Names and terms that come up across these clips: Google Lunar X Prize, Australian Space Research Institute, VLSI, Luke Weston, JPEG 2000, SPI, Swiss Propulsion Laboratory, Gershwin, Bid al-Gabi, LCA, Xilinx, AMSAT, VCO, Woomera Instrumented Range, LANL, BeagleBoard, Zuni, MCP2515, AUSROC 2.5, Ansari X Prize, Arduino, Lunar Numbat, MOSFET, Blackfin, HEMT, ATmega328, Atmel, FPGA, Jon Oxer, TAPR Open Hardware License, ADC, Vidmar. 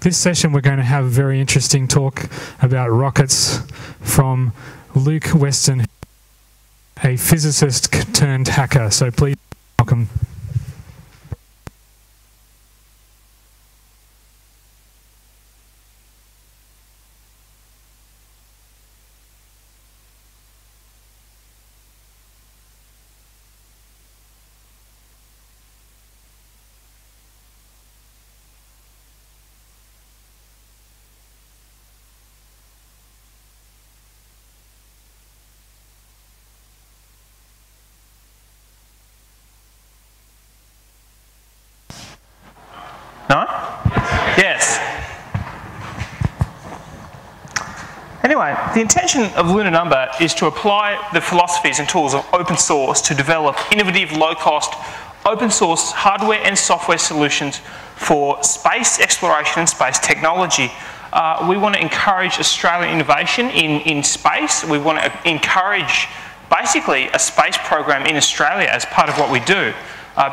This session we're going to have a very interesting talk about rockets from Luke Weston, a physicist turned hacker. So please welcome. No? Yes. Anyway, the intention of Lunar Numbat is to apply the philosophies and tools of open source to develop innovative, low-cost, open source hardware and software solutions for space exploration and space technology. We want to encourage Australian innovation in space. We want to encourage, basically, a space program in Australia as part of what we do.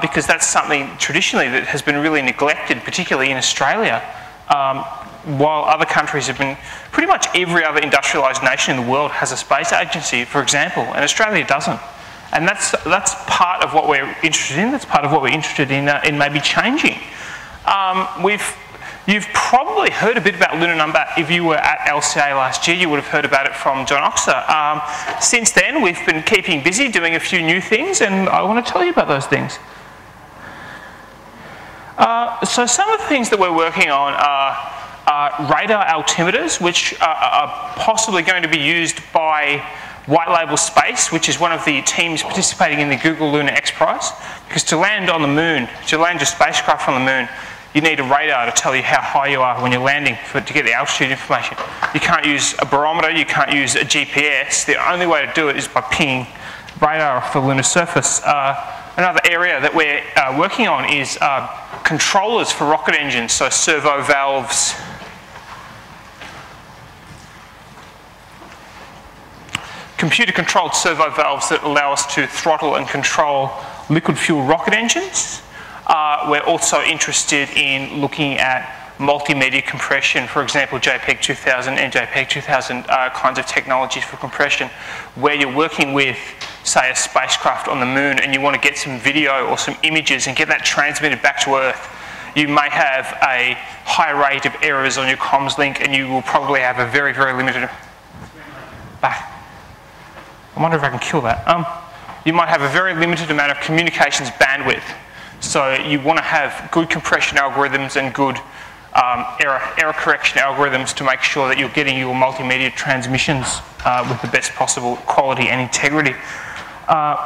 Because that's something traditionally that has been really neglected, particularly in Australia, while other countries have been, pretty much every other industrialised nation in the world has a space agency, for example, and Australia doesn't. And that's part of what we're interested in, that's part of what we're interested in maybe changing. You've probably heard a bit about Lunar Numbat. If you were at LCA last year, you would have heard about it from Jon Oxer. Since then, we've been keeping busy doing a few new things, and I want to tell you about those things. So some of the things that we're working on are radar altimeters, which are possibly going to be used by White Label Space, which is one of the teams participating in the Google Lunar X Prize, because to land on the moon, to land your spacecraft on the moon, you need a radar to tell you how high you are when you're landing to get the altitude information. You can't use a barometer, you can't use a GPS. The only way to do it is by pinging radar off the lunar surface. Another area that we're working on is controllers for rocket engines, so servo valves. Computer-controlled servo valves that allow us to throttle and control liquid fuel rocket engines. We're also interested in looking at multimedia compression, for example, JPEG 2000 and JPEG 2000 kinds of technologies for compression, where you're working with, say, a spacecraft on the moon and you want to get some video or some images and get that transmitted back to Earth. You may have a high rate of errors on your comms link and you will probably have a very, very limited... I wonder if I can kill that. You might have a very limited amount of communications bandwidth. So you want to have good compression algorithms and good error correction algorithms to make sure that you're getting your multimedia transmissions with the best possible quality and integrity.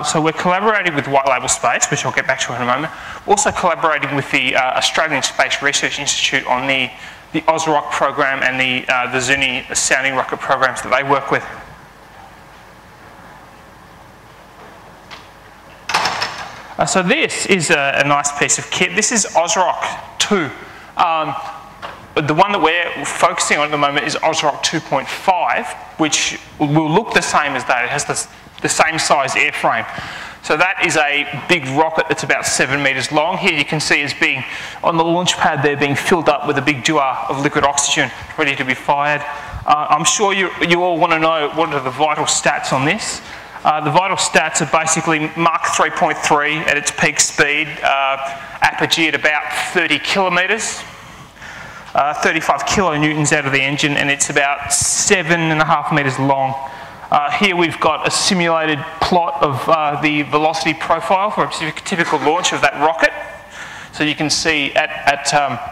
So we're collaborating with White Label Space, which I'll get back to in a moment. We're also collaborating with the Australian Space Research Institute on the AUSROC program and the Zuni sounding rocket programs that they work with. So this is a nice piece of kit. This is AUSROC 2. The one that we're focusing on at the moment is AUSROC 2.5, which will look the same as that. It has the same size airframe. So that is a big rocket that's about 7 meters long. Here you can see it's being, on the launch pad there, being filled up with a big dewar of liquid oxygen, ready to be fired. I'm sure you all want to know what are the vital stats on this. The vital stats are basically Mach 3.3 at its peak speed, apogee at about 30 kilometres, 35 kilonewtons out of the engine, and it's about 7.5 meters long. Here we've got a simulated plot of the velocity profile for a typical launch of that rocket. So you can see at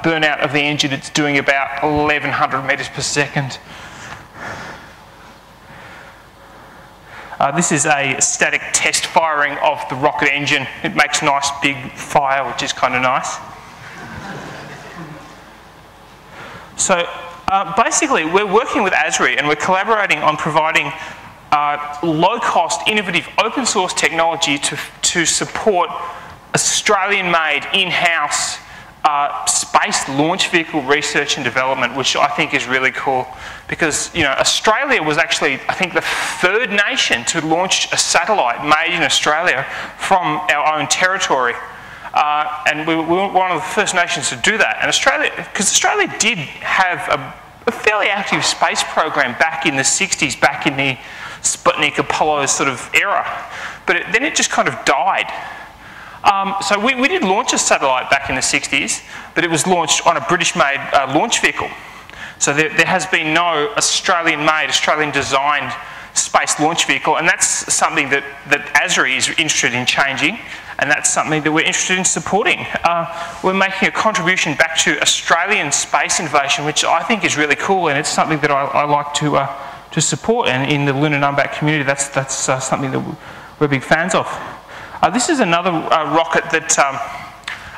burnout of the engine, it's doing about 1,100 meters per second. This is a static test firing of the rocket engine. It makes nice big fire, which is kind of nice. So basically, we're working with ASRI and we're collaborating on providing low-cost, innovative, open-source technology to support Australian-made, in-house space launch vehicle research and development, which I think is really cool, because Australia was actually, I think, the third nation to launch a satellite made in Australia from our own territory. And we were one of the first nations to do that. And Australia, because Australia did have a fairly active space program back in the 60s, back in the Sputnik Apollo sort of era. But then it just kind of died. So we did launch a satellite back in the 60s, but it was launched on a British-made launch vehicle. So there has been no Australian-made, Australian-designed space launch vehicle, and that's something that, ASRI is interested in changing, and that's something that we're interested in supporting. We're making a contribution back to Australian space innovation, which I think is really cool, and it's something that I like to support, and in the Lunar Numbat community, that's something that we're big fans of. This is another rocket that,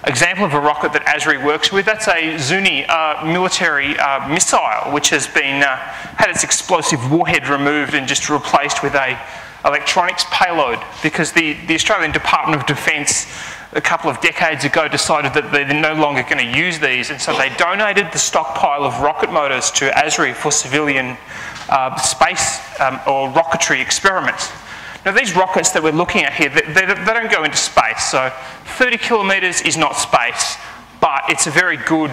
example of a rocket that ASRI works with. That's a Zuni military missile, which has been, had its explosive warhead removed and just replaced with a electronics payload, because the Australian Department of Defence a couple of decades ago decided that they're no longer going to use these, and so they donated the stockpile of rocket motors to ASRI for civilian space or rocketry experiments. Now these rockets that we're looking at here, they don't go into space, so 30 kilometres is not space, but it's a very good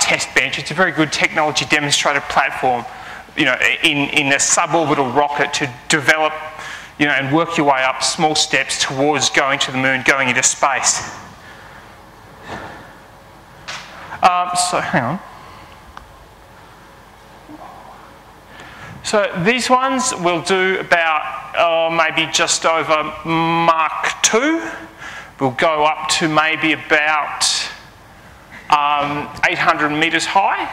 test bench, it's a very good technology demonstrator platform, you know, in a suborbital rocket to develop, you know, and work your way up small steps towards going to the moon, going into space. So hang on. So these ones will do about maybe just over Mark 2. We'll go up to maybe about 800 metres high.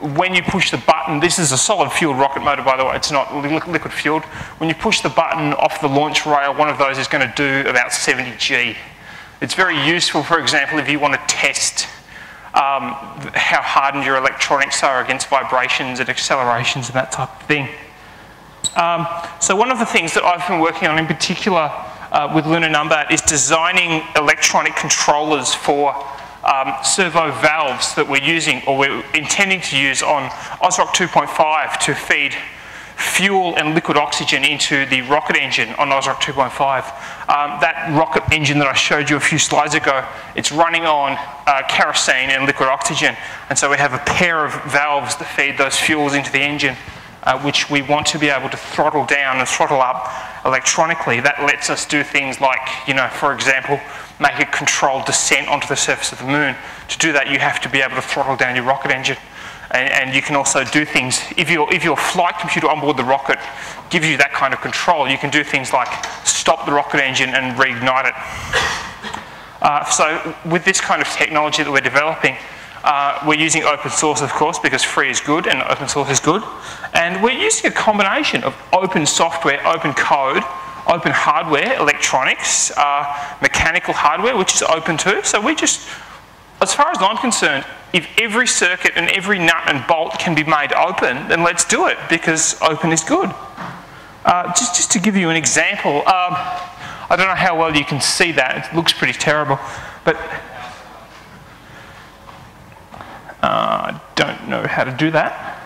When you push the button, this is a solid fuel rocket motor, by the way, it's not liquid fueled. When you push the button off the launch rail, one of those is going to do about 70 G. It's very useful, for example, if you want to test how hardened your electronics are against vibrations and accelerations and that type of thing. So one of the things that I've been working on in particular with Lunar Numbat is designing electronic controllers for servo valves that we're using, or we're intending to use on AUSROC 2.5 to feed fuel and liquid oxygen into the rocket engine on AUSROC 2.5. That rocket engine that I showed you a few slides ago, it's running on kerosene and liquid oxygen, and so we have a pair of valves that feed those fuels into the engine, which we want to be able to throttle down and throttle up electronically. That lets us do things like, you know, for example, make a controlled descent onto the surface of the moon. To do that, you have to be able to throttle down your rocket engine. And you can also do things, if your flight computer onboard the rocket gives you that kind of control, you can do things like stop the rocket engine and reignite it. So with this kind of technology that we're developing, we're using open source, of course, because free is good and open source is good. And we're using a combination of open software, open code, open hardware, electronics, mechanical hardware, which is open too. So we just, as far as I'm concerned, if every circuit and every nut and bolt can be made open, then let's do it, because open is good. Just to give you an example, I don't know how well you can see that. It looks pretty terrible, but I don't know how to do that.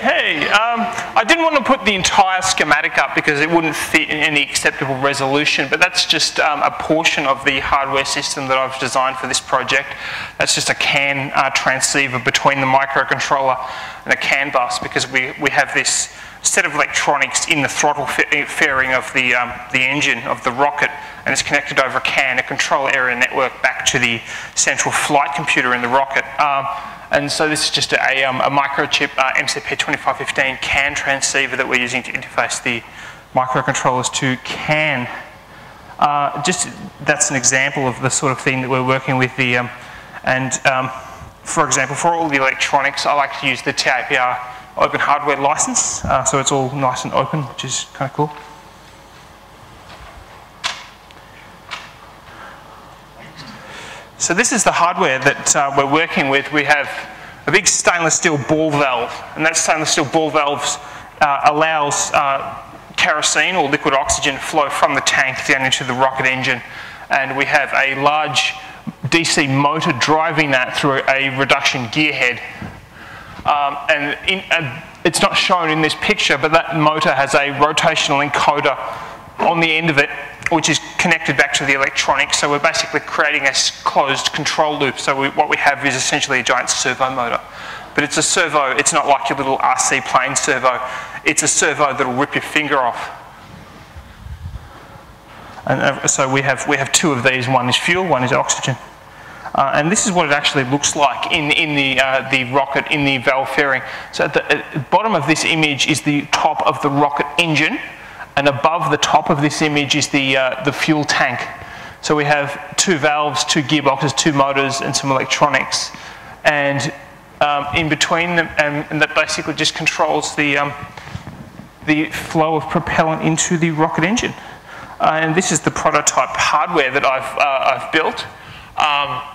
Hey, I didn't want to put the entire schematic up because it wouldn't fit in any acceptable resolution, but that's just a portion of the hardware system that I've designed for this project. That's just a CAN transceiver between the microcontroller and a CAN bus, because we have this set of electronics in the throttle fairing of the engine of the rocket, and it's connected over CAN, a control area network, back to the central flight computer in the rocket. And so this is just a microchip MCP2515 CAN transceiver that we're using to interface the microcontrollers to CAN. Just that's an example of the sort of thing that we're working with. For example, for all the electronics, I like to use the TAPR Open Hardware License, so it's all nice and open, which is kind of cool. So this is the hardware that we're working with. We have a big stainless steel ball valve, and that stainless steel ball valve allows kerosene or liquid oxygen flow from the tank down into the rocket engine. And we have a large DC motor driving that through a reduction gearhead. It's not shown in this picture, but that motor has a rotational encoder on the end of it, which is connected back to the electronics. So we're basically creating a closed control loop. So what we have is essentially a giant servo motor. But it's a servo, it's not like your little RC plane servo. It's a servo that'll rip your finger off. And so we have two of these. One is fuel, one is oxygen. And this is what it actually looks like in the rocket, in the valve fairing. So at the bottom of this image is the top of the rocket engine, and above the top of this image is the fuel tank. So we have two valves, two gearboxes, two motors, and some electronics. And in between them, and that basically just controls the flow of propellant into the rocket engine. And this is the prototype hardware that I've built.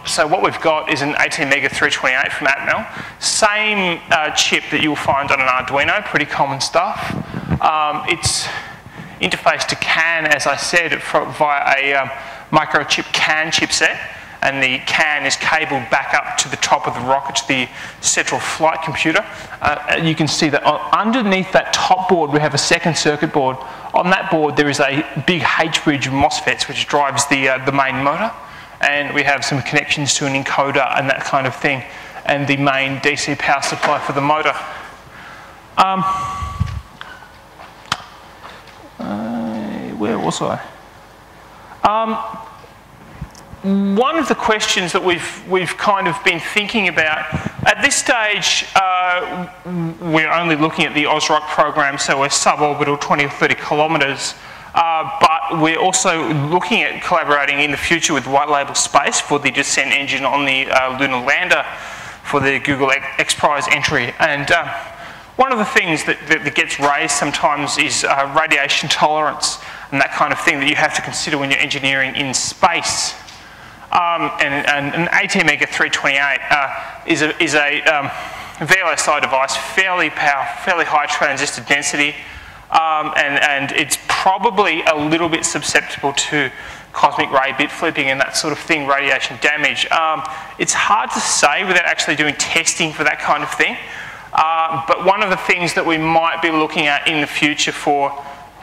So what we've got is an ATmega328 from Atmel. Same chip that you'll find on an Arduino, pretty common stuff. It's interfaced to CAN, as I said, via a microchip CAN chipset. And the CAN is cabled back up to the top of the rocket, to the central flight computer. You can see that underneath that top board, we have a second circuit board. On that board, there is a big H-bridge MOSFETs, which drives the main motor. And we have some connections to an encoder and that kind of thing, and the main DC power supply for the motor. Where was I? One of the questions that we've kind of been thinking about, at this stage, we're only looking at the AUSROC program, so we're suborbital 20 or 30 kilometres, but we're also looking at collaborating in the future with White Label Space for the descent engine on the lunar lander for the Google X Prize entry. And one of the things that gets raised sometimes is radiation tolerance and that kind of thing that you have to consider when you're engineering in space. And an ATmega328 is a VLSI device, fairly powerful, fairly high transistor density, and it's probably a little bit susceptible to cosmic ray bit flipping and that sort of thing, radiation damage. It's hard to say without actually doing testing for that kind of thing, but one of the things that we might be looking at in the future for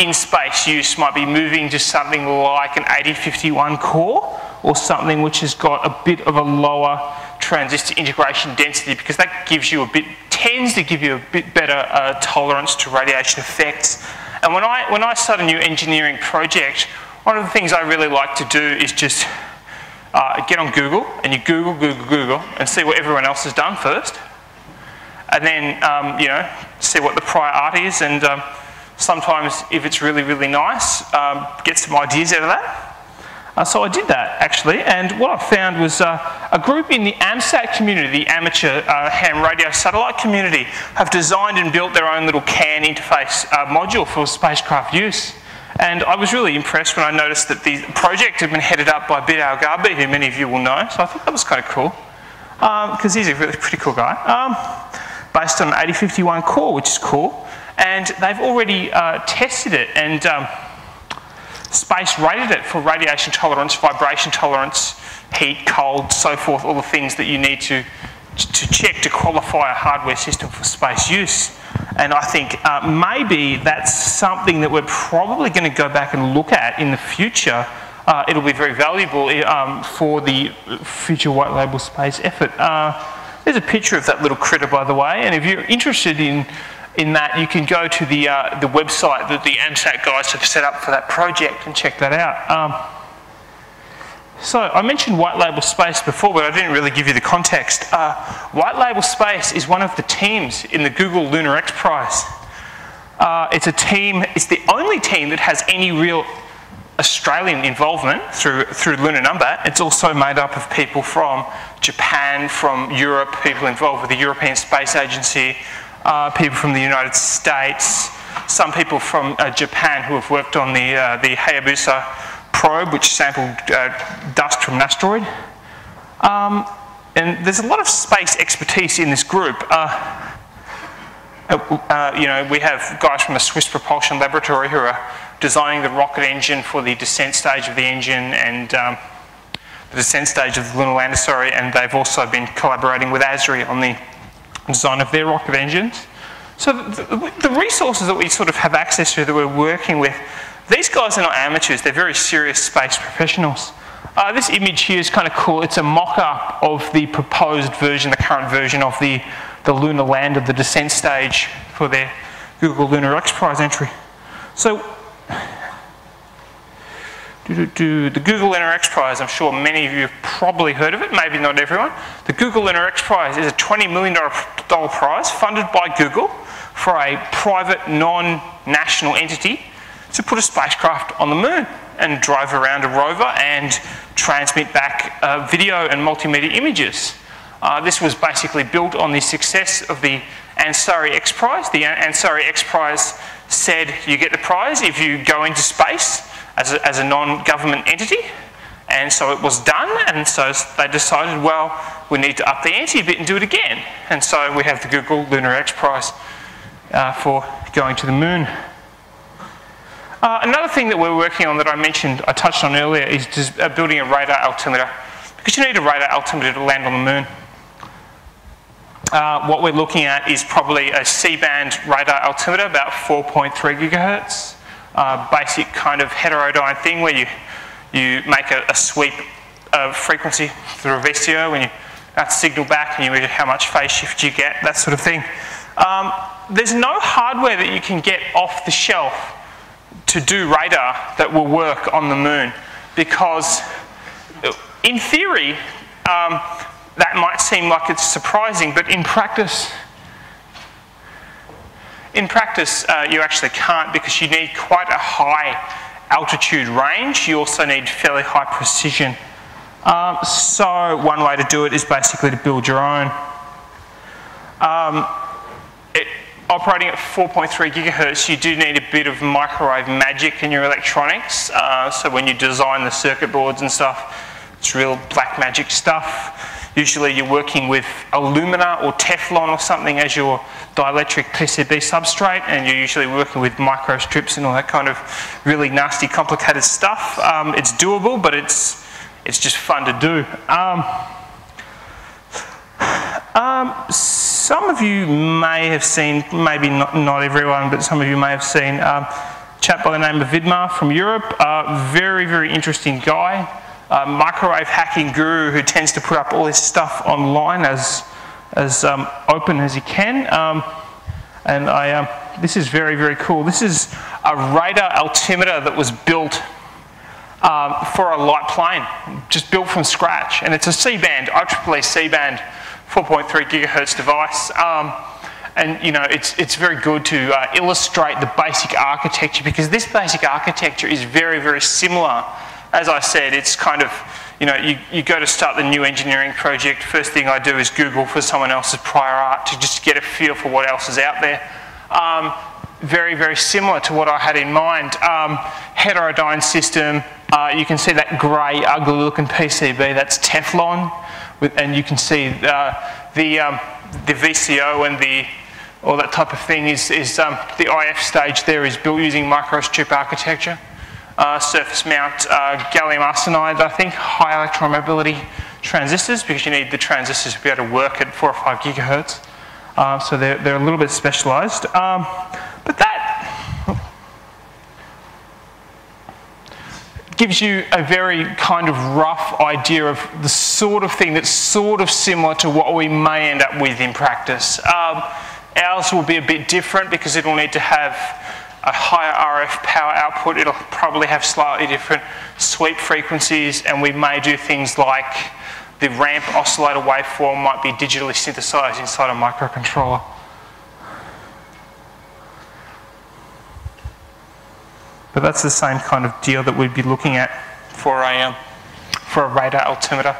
in-space use might be moving to something like an 8051 core or something which has got a bit of a lower transistor integration density, because that gives you tends to give you a bit better tolerance to radiation effects. And when I start a new engineering project, one of the things I really like to do is just get on Google, and you Google, and see what everyone else has done first. And then, you know, see what the prior art is, and sometimes, if it's really, really nice, get some ideas out of that. So I did that, actually, and what I found was a group in the AMSAT community, the amateur ham radio satellite community, have designed and built their own little CAN interface module for spacecraft use. And I was really impressed when I noticed that the project had been headed up by Bid al-Gabi, who many of you will know, so I thought that was kind of cool, because he's a really pretty cool guy, based on an 8051 core, which is cool, and they've already tested it, and Space rated it for radiation tolerance, vibration tolerance, heat, cold, so forth, all the things that you need to check to qualify a hardware system for space use. And I think maybe that's something that we're probably going to go back and look at in the future. It'll be very valuable for the future White Label Space effort. There's a picture of that little critter, by the way, and if you're interested in that, you can go to the website that the AMSAT guys have set up for that project and check that out. So I mentioned White Label Space before, but I didn't really give you the context. White Label Space is one of the teams in the Google Lunar X Prize. It's a team, it's the only team that has any real Australian involvement through Lunar Numbat. It's also made up of people from Japan, from Europe, people involved with the European Space Agency, people from the United States, some people from Japan who have worked on the Hayabusa probe, which sampled dust from an asteroid. And there's a lot of space expertise in this group. You know, we have guys from the Swiss Propulsion Laboratory who are designing the rocket engine for the descent stage of the engine, and the descent stage of the lunar lander, sorry, and they've also been collaborating with ASRI on the design of their rocket engines. So the resources that we sort of have access to, that we're working with, these guys are not amateurs, they're very serious space professionals. This image here is kind of cool. It's a mock-up of the proposed version, the current version of the lunar lander, the descent stage for their Google Lunar X Prize entry. So, the Google Lunar X Prize, I'm sure many of you have probably heard of it, maybe not everyone. The Google Lunar X Prize is a $20 million prize funded by Google for a private, non-national entity to put a spacecraft on the moon and drive around a rover and transmit back video and multimedia images. This was basically built on the success of the Ansari X Prize. The Ansari X Prize said you get the prize if you go into space as a non-government entity, and so it was done, and so they decided, well, we need to up the ante a bit and do it again. And so we have the Google Lunar X Prize for going to the moon. Another thing that we're working on that I mentioned, I touched on earlier, is just, building a radar altimeter, because you need a radar altimeter to land on the moon. What we're looking at is probably a C-band radar altimeter, about 4.3 gigahertz, basic kind of heterodyne thing where you make a sweep of frequency through a VCO and you have to signal back and you measure how much phase shift you get, that sort of thing. There's no hardware that you can get off the shelf to do radar that will work on the moon, because in theory that might seem like it's surprising, but in practice you actually can't, because you need quite a high altitude range. You also need fairly high precision. So one way to do it is basically to build your own. Operating at 4.3 gigahertz, you do need a bit of microwave magic in your electronics. So when you design the circuit boards and stuff, it's real black magic stuff. Usually you're working with alumina or Teflon or something as your dielectric PCB substrate, and you're usually working with microstrips and all that kind of really nasty, complicated stuff. It's doable, but it's just fun to do. Some of you may have seen, maybe not everyone, but some of you may have seen a chap by the name of Vidmar from Europe. Very, very interesting guy. Microwave hacking guru who tends to put up all his stuff online as open as he can. This is very, very cool. This is a radar altimeter that was built for a light plane, just built from scratch. And it's a C-band, IEEE C-band, 4.3 gigahertz device, and you know, it's very good to illustrate the basic architecture, because this basic architecture is very, very similar. As I said, it's kind of, you know, you go to start the new engineering project, first thing I do is Google for someone else's prior art to just get a feel for what else is out there. Very, very similar to what I had in mind. Heterodyne system, you can see that grey, ugly looking PCB, that's Teflon. And you can see the VCO and all that type of thing is the IF stage there is built using microstrip architecture, surface mount gallium arsenide, I think, high electron mobility transistors, because you need the transistors to be able to work at 4 or 5 gigahertz. So they're a little bit specialised, but that gives you a very kind of rough idea of the sort of thing that's sort of similar to what we may end up with in practice. Ours will be a bit different because it will need to have a higher RF power output. It'll probably have slightly different sweep frequencies, and we may do things like the ramp oscillator waveform might be digitally synthesized inside a microcontroller. But that's the same kind of deal that we'd be looking at for a radar altimeter.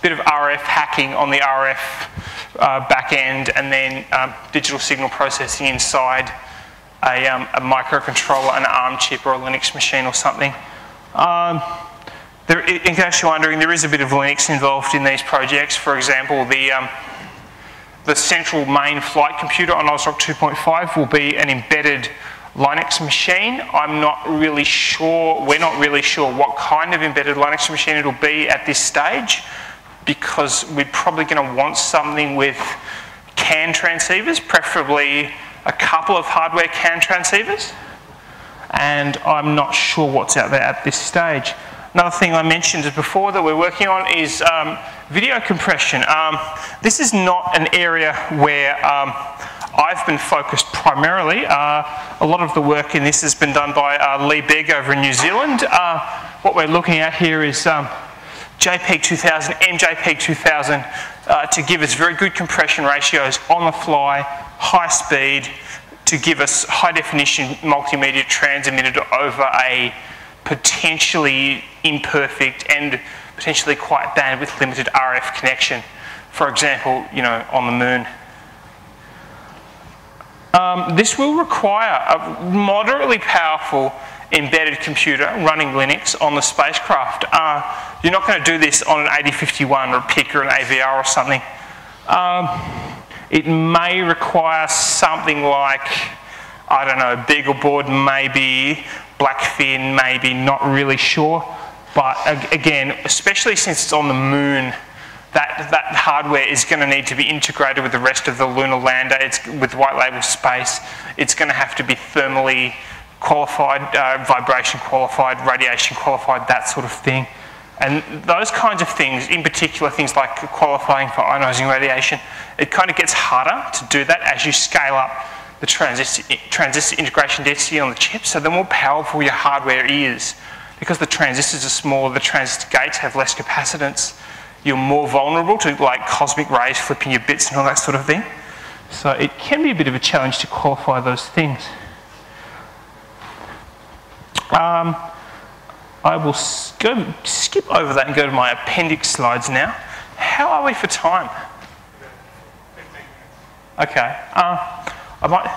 Bit of RF hacking on the RF back end, and then digital signal processing inside a microcontroller, an ARM chip or a Linux machine or something. In case you're wondering, there is a bit of Linux involved in these projects. For example, the central main flight computer on AUSROC 2.5 will be an embedded Linux machine. I'm not really sure, we're not really sure what kind of embedded Linux machine it'll be at this stage, because we're probably going to want something with CAN transceivers, preferably a couple of hardware CAN transceivers, and I'm not sure what's out there at this stage. Another thing I mentioned before that we're working on is video compression. This is not an area where I've been focused primarily. A lot of the work in this has been done by Lee Begg over in New Zealand. What we're looking at here is JPEG 2000, MJPEG 2000 to give us very good compression ratios on the fly, high speed, to give us high definition multimedia transmitted over a potentially imperfect and potentially quite bandwidth limited RF connection. For example, you know, on the moon. This will require a moderately powerful embedded computer running Linux on the spacecraft. You're not going to do this on an 8051 or a PIC or an AVR or something. It may require something like, I don't know, BeagleBoard maybe, Blackfin maybe, not really sure. But again, especially since it's on the moon, that hardware is going to need to be integrated with the rest of the lunar lander. It's with White Label Space. It's going to have to be thermally qualified, vibration qualified, radiation qualified, that sort of thing. And those kinds of things, in particular things like qualifying for ionizing radiation, it kind of gets harder to do that as you scale up the transistor integration density on the chip. So the more powerful your hardware is, because the transistors are smaller, the transistor gates have less capacitance, you're more vulnerable to like cosmic rays flipping your bits and all that sort of thing. So it can be a bit of a challenge to qualify those things. I will skip over that and go to my appendix slides now. How are we for time? Okay. I might.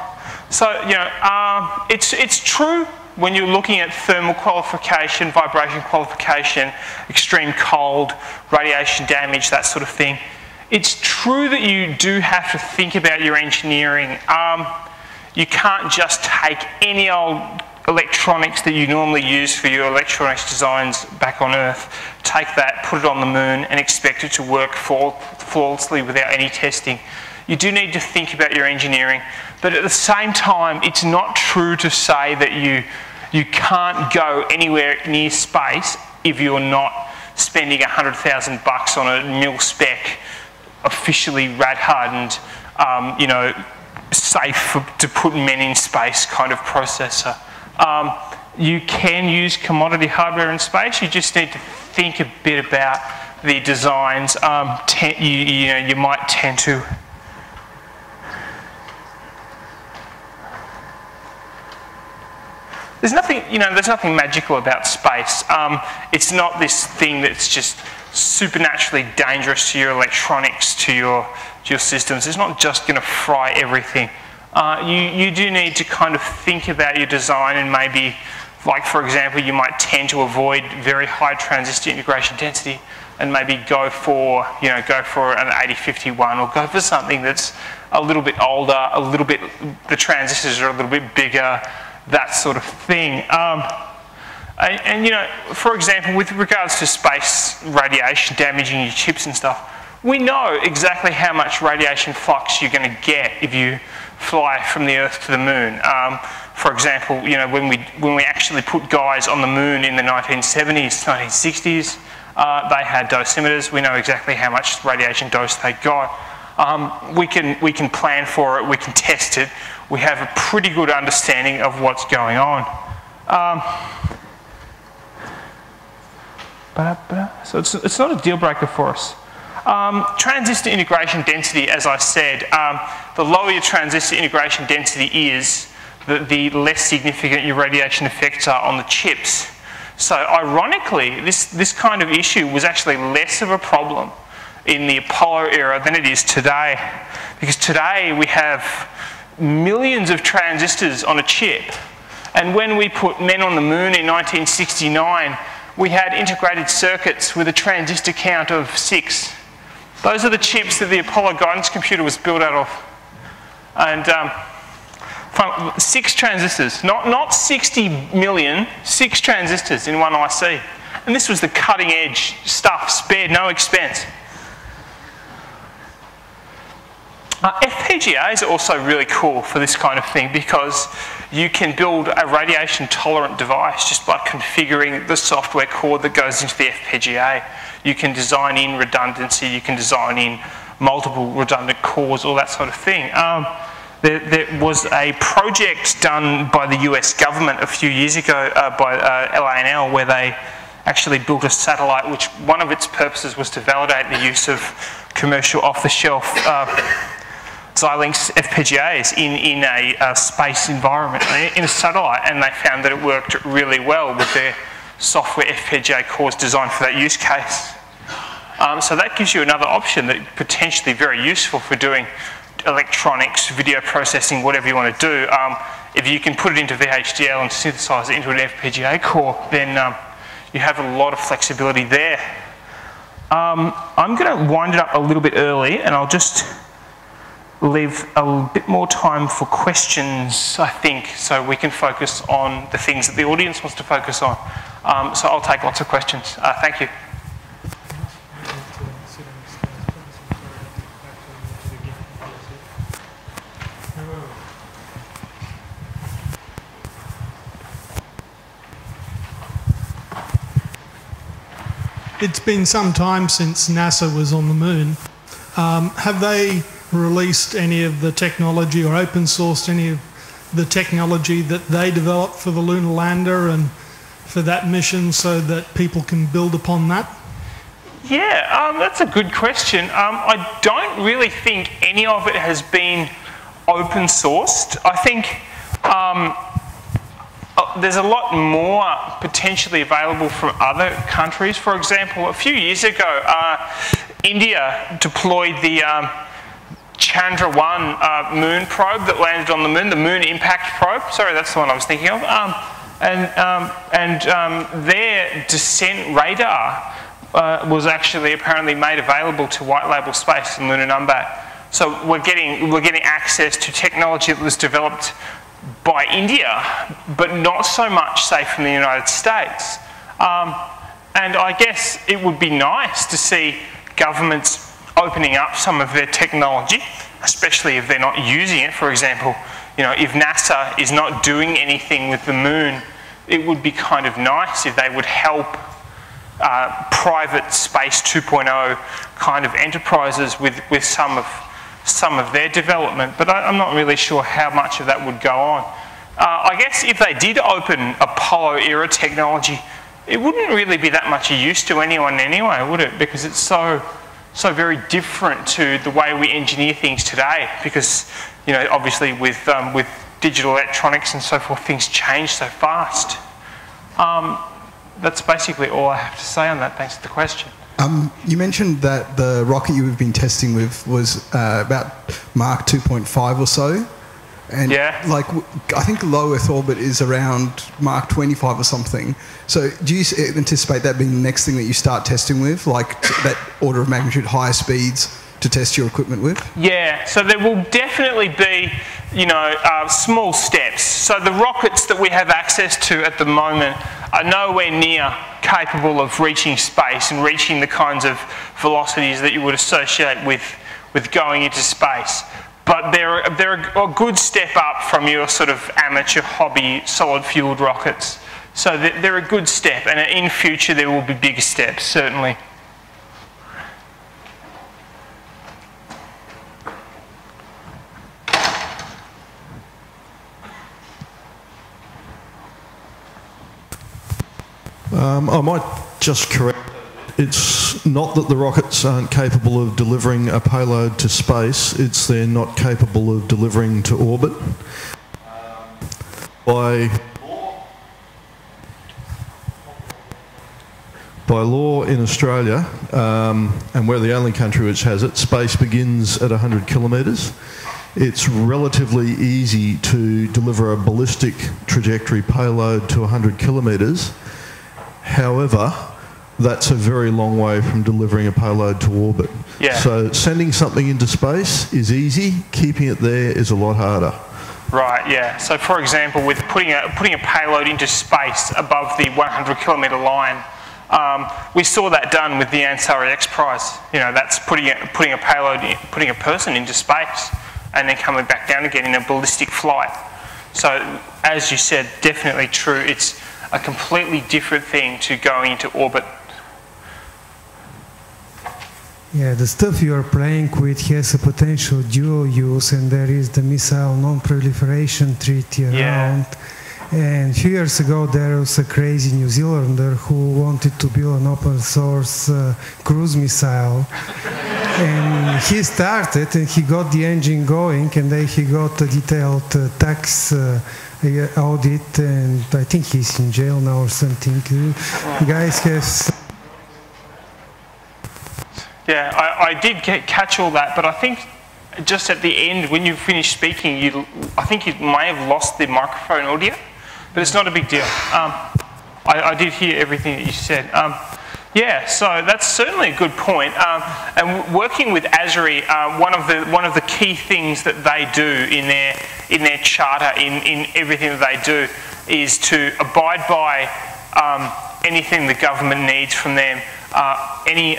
So you know, it's true when you're looking at thermal qualification, vibration qualification, extreme cold, radiation damage, that sort of thing. It's true that you do have to think about your engineering. You can't just take any old electronics that you normally use for your electronics designs back on Earth, take that, put it on the moon, and expect it to work flawlessly without any testing. You do need to think about your engineering, but at the same time, it's not true to say that you can't go anywhere near space if you're not spending $100,000 on a mil-spec, officially rad-hardened, you know, safe to put men in space kind of processor. You can use commodity hardware in space. You just need to think a bit about the designs. You might tend to. There's nothing, you know, there's nothing magical about space. It's not this thing that's just supernaturally dangerous to your electronics, to your systems. It's not just going to fry everything. You do need to kind of think about your design, and maybe, like for example, you might tend to avoid very high transistor integration density, and maybe go for, you know, go for an 8051, or go for something that's a little bit older, a little bit, the transistors are a little bit bigger, that sort of thing. And you know, for example, with regards to space radiation damaging your chips and stuff, we know exactly how much radiation flux you're going to get if you fly from the Earth to the moon. For example, you know, when we actually put guys on the moon in the 1970s, 1960s, they had dosimeters. We know exactly how much radiation dose they got. We can plan for it. We can test it. We have a pretty good understanding of what's going on. So it's not a deal breaker for us. Transistor integration density, as I said, the lower your transistor integration density is, the less significant your radiation effects are on the chips. So ironically, this kind of issue was actually less of a problem in the Apollo era than it is today, because today we have millions of transistors on a chip, and when we put men on the moon in 1969, we had integrated circuits with a transistor count of 6. Those are the chips that the Apollo guidance computer was built out of. And 6 transistors, not 60 million, 6 transistors in one IC. And this was the cutting edge stuff, spared no expense. FPGAs are also really cool for this kind of thing because you can build a radiation tolerant device just by configuring the software core that goes into the FPGA. You can design in redundancy, you can design in multiple redundant cores, all that sort of thing. There was a project done by the US government a few years ago by LANL where they actually built a satellite which one of its purposes was to validate the use of commercial off-the-shelf Xilinx FPGAs in a space environment, in a satellite, and they found that it worked really well with their software FPGA cores designed for that use case. So that gives you another option that potentially very useful for doing electronics, video processing, whatever you want to do. If you can put it into VHDL and synthesize it into an FPGA core, then you have a lot of flexibility there. I'm going to wind it up a little bit early, and I'll just leave a bit more time for questions, I think, so we can focus on the things that the audience wants to focus on. So I'll take lots of questions. Thank you. It's been some time since NASA was on the moon. Have they released any of the technology or open sourced any of the technology that they developed for the lunar lander and for that mission so that people can build upon that? Yeah, that's a good question. I don't really think any of it has been open sourced. I think there's a lot more potentially available from other countries. For example, a few years ago, India deployed the Chandra-1 moon probe that landed on the Moon Impact Probe. Sorry, that's the one I was thinking of. Their descent radar was actually apparently made available to White Label Space and Lunar Numbat. So we're getting access to technology that was developed by India, but not so much, say, from the United States. And I guess it would be nice to see governments opening up some of their technology, especially if they're not using it. For example, if NASA is not doing anything with the moon, it would be kind of nice if they would help private space 2.0 kind of enterprises with some of their development, but I'm not really sure how much of that would go on. I guess if they did open Apollo-era technology, it wouldn't really be that much of use to anyone anyway, would it? Because it's so very different to the way we engineer things today. Because obviously with digital electronics and so forth, things change so fast. That's basically all I have to say on that. Thanks for the question. You mentioned that the rocket you've been testing with was about Mach 2.5 or so, and yeah, like I think low Earth orbit is around Mach 25 or something. So do you anticipate that being the next thing that you start testing with, like that order of magnitude higher speeds to test your equipment with? Yeah, so there will definitely be, small steps. So the rockets that we have access to at the moment are nowhere near capable of reaching space and reaching the kinds of velocities that you would associate with going into space. But they're a good step up from your sort of amateur hobby solid-fueled rockets. So they're a good step, and in future there will be bigger steps, certainly. I might just correct. It's not that the rockets aren't capable of delivering a payload to space, it's they're not capable of delivering to orbit. By law in Australia, and we're the only country which has it, space begins at 100 kilometres. It's relatively easy to deliver a ballistic trajectory payload to 100 kilometres. However, that's a very long way from delivering a payload to orbit. Yeah. So sending something into space is easy, keeping it there is a lot harder. Right, yeah. So for example, with putting a payload into space above the 100-kilometre line, we saw that done with the Ansari X Prize. You know, that's putting a payload, putting a person into space, and then coming back down again in a ballistic flight. So, as you said, definitely true. It's a completely different thing to going into orbit. Yeah, the stuff you are playing with has a potential dual use, and there is the Missile Non-Proliferation Treaty around. And a few years ago, there was a crazy New Zealander who wanted to build an open-source cruise missile. And he started, and he got the engine going, and then he got a detailed tax audit, and I think he's in jail now or something. You guys have... Yeah, I did catch all that, but I think just at the end, when you finished speaking, I think you may have lost the microphone audio, but it's not a big deal. I did hear everything that you said. Yeah, so that's certainly a good point. And working with ASRI, one of the key things that they do in their charter, in everything that they do, is to abide by anything the government needs from them. Any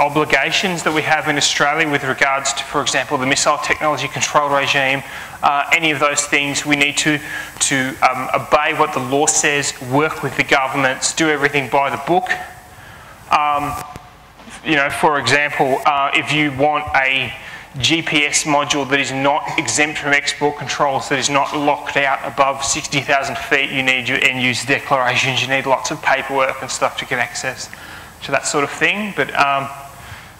obligations that we have in Australia with regards to, for example, the missile technology control regime, any of those things, we need to obey what the law says, work with the governments, do everything by the book. You know, for example, if you want a GPS module that is not exempt from export controls, that is not locked out above 60,000 feet, you need your end user declarations, you need lots of paperwork and stuff to get access to that sort of thing. But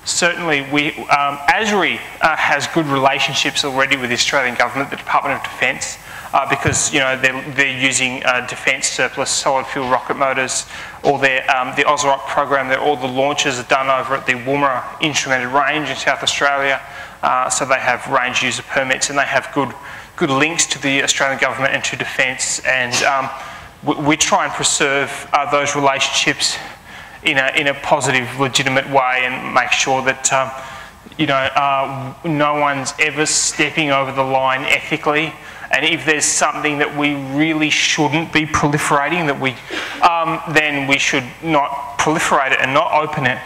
certainly we, ASRI has good relationships already with the Australian government, the Department of Defence, because you know they're using defence surplus solid fuel rocket motors, or their, the AUSROC program, that all the launches are done over at the Woomera Instrumented Range in South Australia, so they have range user permits, and they have good links to the Australian government and to defence, and we try and preserve those relationships in a positive, legitimate way, and make sure that you know no one's ever stepping over the line ethically. And if there's something that we really shouldn't be proliferating, that we then we should not proliferate it and not open it.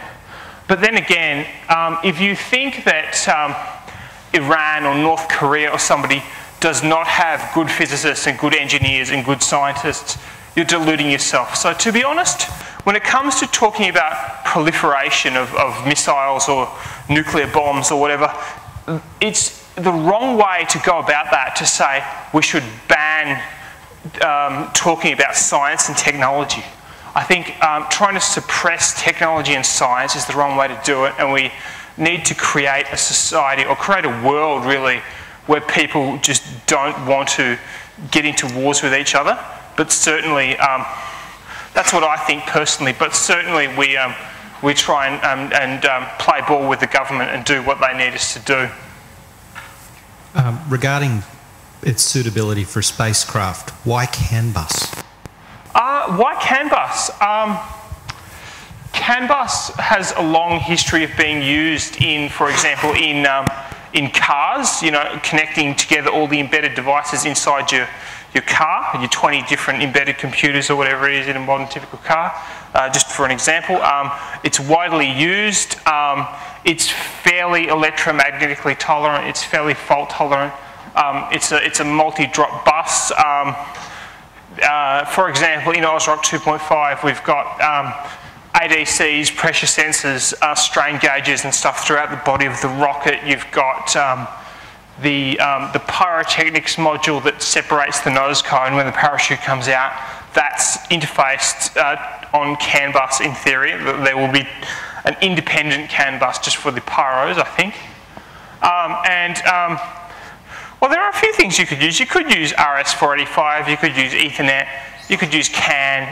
But then again, if you think that Iran or North Korea or somebody does not have good physicists and good engineers and good scientists, you're deluding yourself. So to be honest, when it comes to talking about proliferation of missiles or nuclear bombs or whatever, it's the wrong way to go about that to say we should ban talking about science and technology. I think trying to suppress technology and science is the wrong way to do it, and we need to create a society, or create a world really, where people just don't want to get into wars with each other. But certainly, that's what I think personally, but certainly we try and play ball with the government and do what they need us to do. Regarding its suitability for spacecraft, why CAN bus? Why CAN bus? CAN bus has a long history of being used in, for example, in cars, you know, connecting together all the embedded devices inside your car, your 20 different embedded computers or whatever it is in a modern typical car, just for an example. It's widely used, it's fairly electromagnetically tolerant, it's fairly fault tolerant, it's a multi-drop bus. For example, in AUSROC 2.5 we've got ADCs, pressure sensors, strain gauges and stuff throughout the body of the rocket. You've got the pyrotechnics module that separates the nose cone when the parachute comes out. That's interfaced on CAN bus in theory. There will be an independent CAN bus just for the pyros, I think. Well, there are a few things you could use. You could use RS-485, you could use Ethernet, you could use CAN.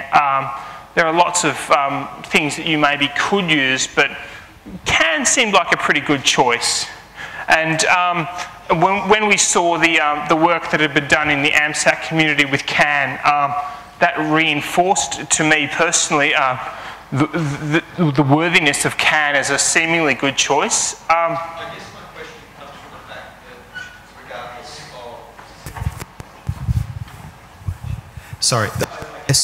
There are lots of things that you maybe could use, but CAN seemed like a pretty good choice. And when we saw the work that had been done in the AMSAT community with CAN, that reinforced to me personally the worthiness of CAN as a seemingly good choice. I guess my question comes from the fact that regardless of Sorry. It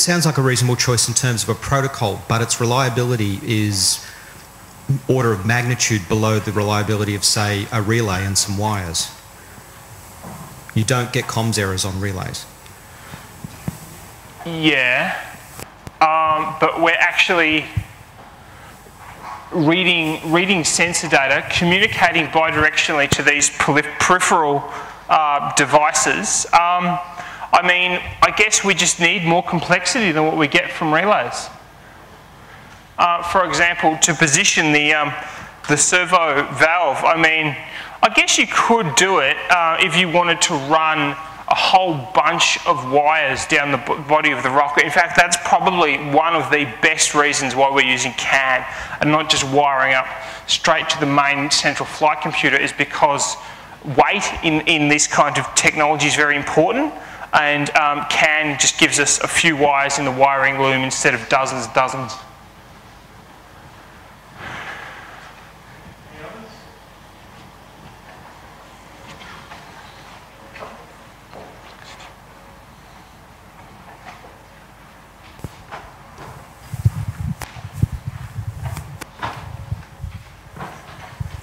sounds like a reasonable choice in terms of a protocol, but its reliability is order of magnitude below the reliability of, say, a relay and some wires. You don't get comms errors on relays. Yeah, but we're actually reading sensor data, communicating bidirectionally to these peripheral devices. I mean, I guess we just need more complexity than what we get from relays. For example, to position the servo valve, I mean, I guess you could do it if you wanted to run a whole bunch of wires down the body of the rocket. In fact, that's probably one of the best reasons why we're using CAN and not just wiring up straight to the main central flight computer, is because weight in this kind of technology is very important, and CAN just gives us a few wires in the wiring loom instead of dozens and dozens.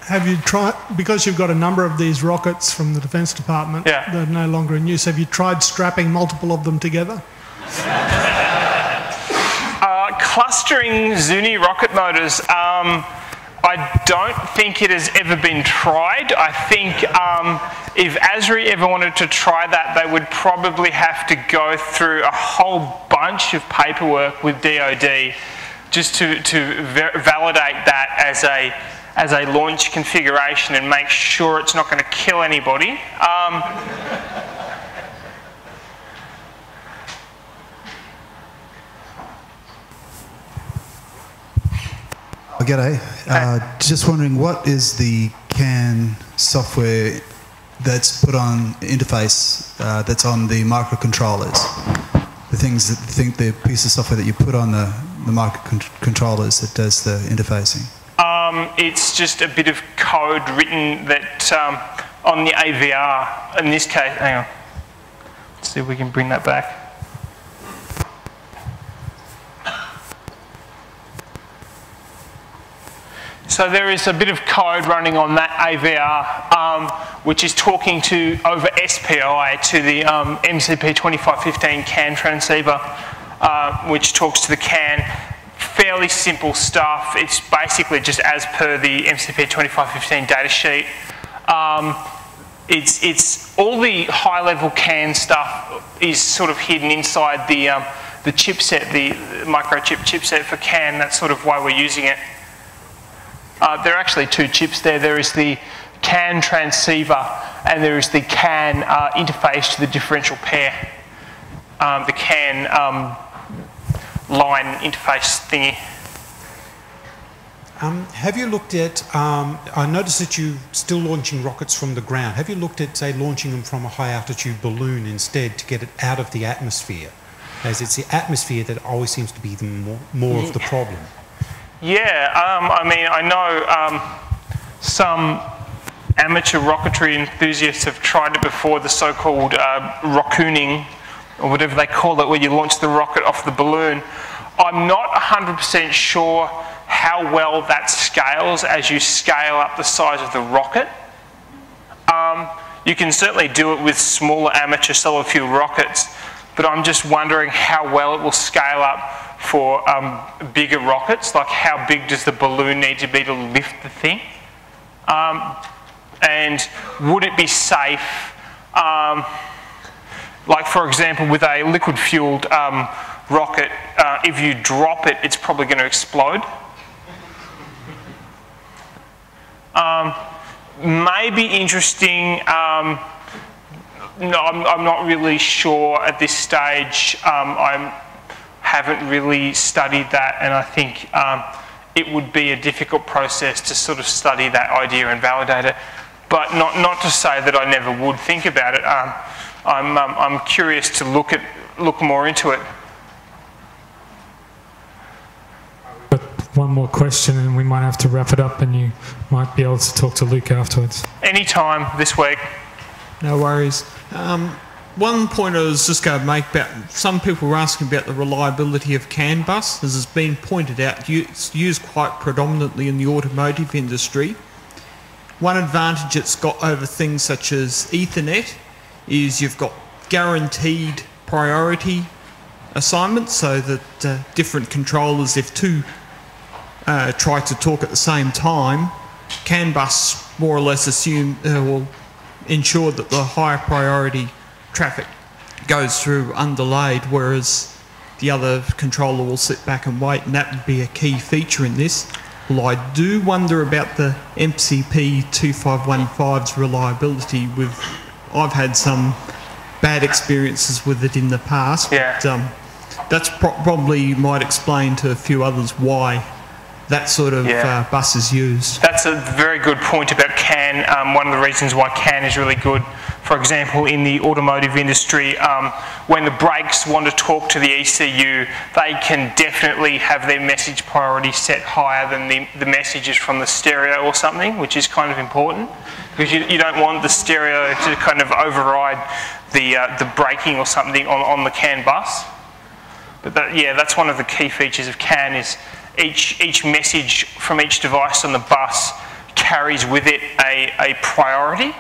Have you tried, because you've got a number of these rockets from the Defence Department, yeah, that are no longer in use, have you tried strapping multiple of them together? Clustering Zuni rocket motors, I don't think it has ever been tried. I think if ASRI ever wanted to try that, they would probably have to go through a whole bunch of paperwork with DoD just to validate that as a launch configuration and make sure it's not going to kill anybody. G'day. Just wondering, what is the CAN software that's put on interface that's on the microcontrollers? The things that think the piece of software that you put on the microcontrollers that does the interfacing? It's just a bit of code written that on the AVR, in this case, hang on, let's see if we can bring that back. So there is a bit of code running on that AVR, which is talking to, over SPI, to the MCP2515 CAN transceiver, which talks to the CAN. Fairly simple stuff. It's basically just as per the MCP2515 datasheet. It's all the high-level CAN stuff is sort of hidden inside the chipset, the microchip chipset for CAN. That's sort of why we're using it. There are actually two chips there. There is the CAN transceiver and there is the CAN interface to the differential pair, the CAN line interface thingy. Have you looked at, I noticed that you're still launching rockets from the ground. Have you looked at, say, launching them from a high altitude balloon instead to get it out of the atmosphere? As it's the atmosphere that always seems to be the more of the problem. Yeah, I mean, I know some amateur rocketry enthusiasts have tried it before, the so-called rockooning, or whatever they call it, where you launch the rocket off the balloon. I'm not 100% sure how well that scales as you scale up the size of the rocket. You can certainly do it with smaller amateur solid fuel rockets, but I'm just wondering how well it will scale up for bigger rockets, like how big does the balloon need to be to lift the thing? And would it be safe, like for example with a liquid-fueled rocket, if you drop it, it's probably going to explode. Maybe interesting, no, I'm not really sure at this stage. I haven't really studied that, and I think it would be a difficult process to sort of study that idea and validate it, but not to say that I never would think about it. I'm curious to look more into it. But one more question and we might have to wrap it up, and you might be able to talk to Luke afterwards. Anytime this week. No worries. One point I was just going to make about, some people were asking about the reliability of CAN bus. This has been pointed out, it's used quite predominantly in the automotive industry. One advantage it's got over things such as Ethernet is you've got guaranteed priority assignments, so that different controllers, if two try to talk at the same time, CAN bus more or less assume, will ensure that the higher priority traffic goes through undelayed, whereas the other controller will sit back and wait, and that would be a key feature in this. Well, I do wonder about the MCP2515's reliability. I've had some bad experiences with it in the past. Yeah. But, that's probably might explain to a few others why that sort of bus is used. That's a very good point about CAN. One of the reasons why CAN is really good, for example, in the automotive industry, when the brakes want to talk to the ECU, they can definitely have their message priority set higher than the messages from the stereo or something, which is kind of important, because you don't want the stereo to kind of override the braking or something on the CAN bus. But that's one of the key features of CAN is each message from each device on the bus carries with it a priority,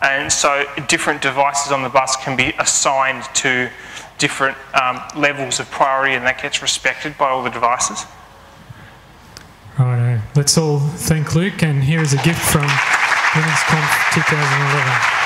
and so different devices on the bus can be assigned to different levels of priority, and that gets respected by all the devices. Righto. Let's all thank Luke, and here is a gift from Women'sConf 2011.